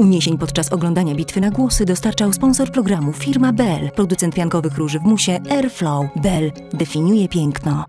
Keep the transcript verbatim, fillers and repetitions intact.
Uniesień podczas oglądania bitwy na głosy dostarczał sponsor programu firma Bell, producent piankowych róży w musie Airflow. Bell definiuje piękno.